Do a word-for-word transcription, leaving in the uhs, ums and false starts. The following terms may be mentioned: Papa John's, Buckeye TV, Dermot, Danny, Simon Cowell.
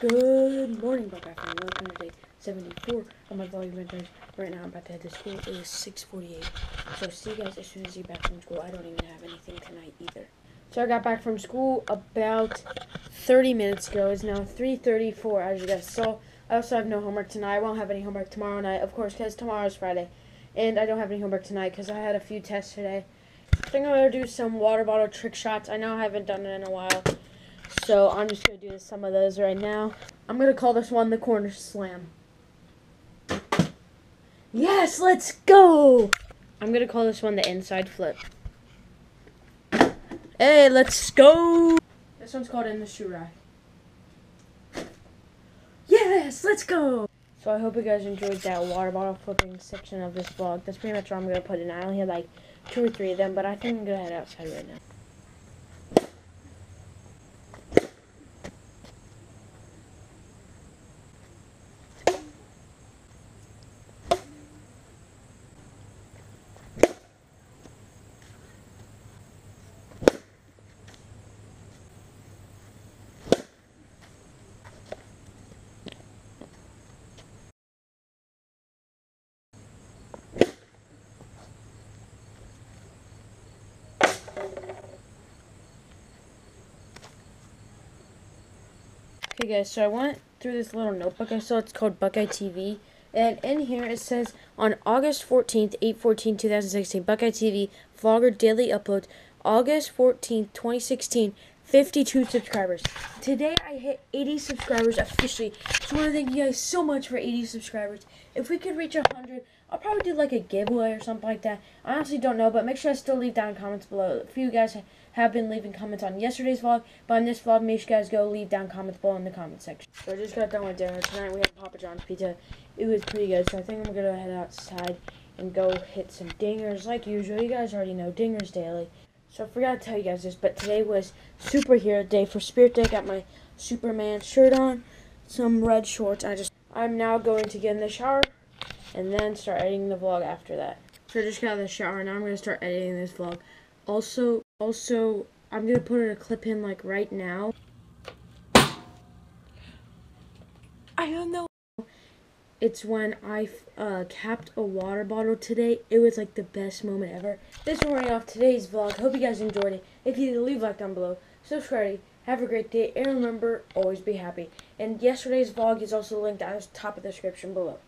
Good morning, Buckeye family. Welcome to day seventy-four of my vlog adventures. Right now, I'm about to head to school. It is six forty-eight. So, see you guys as soon as you get back from school. I don't even have anything tonight either. So, I got back from school about thirty minutes ago. It's now three thirty-four, as you guys saw. I also have no homework tonight. I won't have any homework tomorrow night, of course, because tomorrow's Friday. And I don't have any homework tonight because I had a few tests today. I think I'm going to do some water bottle trick shots. I know I haven't done it in a while. So I'm just going to do some of those right now. I'm going to call this one the corner slam. Yes, let's go! I'm going to call this one the inside flip. Hey, let's go! This one's called in the shoe rack. Yes, let's go! So I hope you guys enjoyed that water bottle flipping section of this vlog. That's pretty much all I'm going to put in. I only had like two or three of them, but I think I'm going to head outside right now. Okay guys, so I went through this little notebook I saw. It's called Buckeye T V, and in here it says on August fourteenth, eight fourteen two thousand sixteen, Buckeye T V vlogger daily uploads. August fourteenth twenty sixteen, fifty-two subscribers. Today I hit eighty subscribers officially, so I want to thank you guys so much for eighty subscribers. If we could reach one hundred, I'll probably do like a giveaway or something like that. I honestly don't know, but make sure I still leave down comments below. A few guys have been leaving comments on yesterday's vlog, but on this vlog, make sure you guys go leave down comments below in the comment section. So I just got done with dinner. Tonight we had Papa John's pizza. It was pretty good, so I think I'm going to head outside and go hit some dingers like usual. You guys already know, dingers daily. So I forgot to tell you guys this, but today was superhero day. For Spirit Day, I got my Superman shirt on, some red shorts. I just, I'm now going to get in the shower and then start editing the vlog after that. So I just got out of the shower, and now I'm going to start editing this vlog. Also, also, I'm going to put in a clip in, like, right now. I don't know. It's when I uh, capped a water bottle today. It was, like, the best moment ever. This morning off today's vlog. Hope you guys enjoyed it. If you did, leave a like down below. Subscribe. Have a great day. And remember, always be happy. And yesterday's vlog is also linked at the top of the description below.